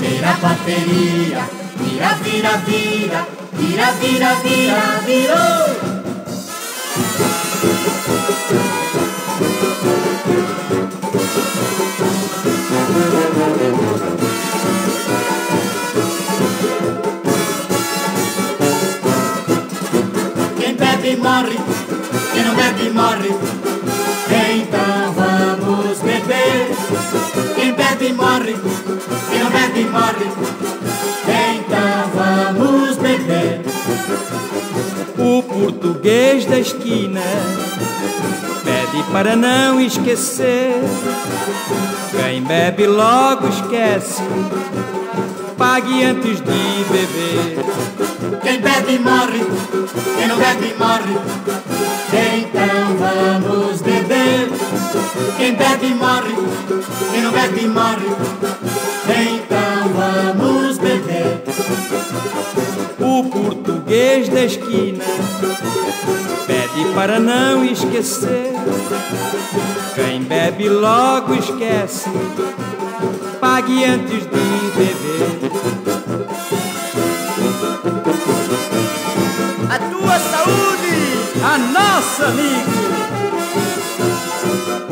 gira a batteria, vira, vira, vira, vira, vira, vira, virou. Quem não bebe morre, então vamos beber. Quem bebe morre, quem não bebe morre, então vamos beber. O português da esquina pede para não esquecer. Quem bebe logo esquece, pague antes de beber. Quem bebe morre, quem não bebe morre, então vamos beber. Quem bebe morre, quem não bebe morre, então vamos beber. O português da esquina pede para não esquecer. Quem bebe logo esquece, pague antes de beber. A tua saúde, a nossa, amigo.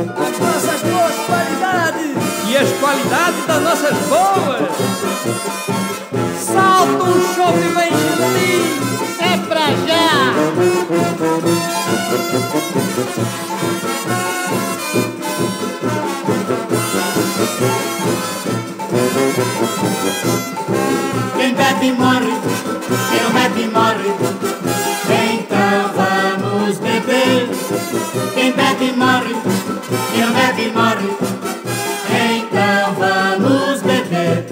As nossas boas qualidades e as qualidades das nossas boas. Salta um show e vem gentil, é pra já. Quem bebe morre, quem não bebe morre, então vamos beber. Quem bebe morre, quem não bebe morre, então vamos beber.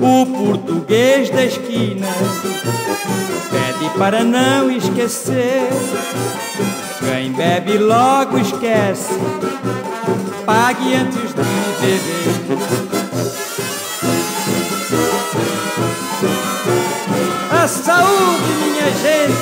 O português da esquina pede para não esquecer. Quem bebe logo esquece, pague antes de beber. A saúde, minha gente.